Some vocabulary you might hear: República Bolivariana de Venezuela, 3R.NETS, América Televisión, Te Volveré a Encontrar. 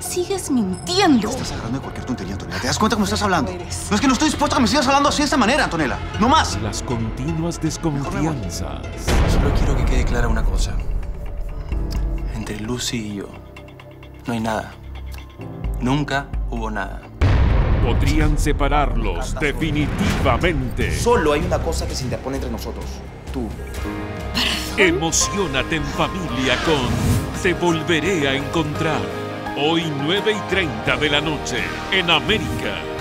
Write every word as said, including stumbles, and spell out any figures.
Sigues mintiendo. Estás agarrando de cualquier tontería, Antonella. ¿Te das cuenta cómo estás hablando? No es que no estoy dispuesto a que me sigas hablando así de esta manera, Antonella. No más. Las continuas desconfianzas. Solo quiero que quede clara una cosa. Entre Lucy y yo no hay nada. Nunca hubo nada. Podrían separarlos definitivamente. Solo hay una cosa que se interpone entre nosotros. Tú. Emocionate en familia con Te Volveré a Encontrar. Hoy nueve y treinta de la noche en América.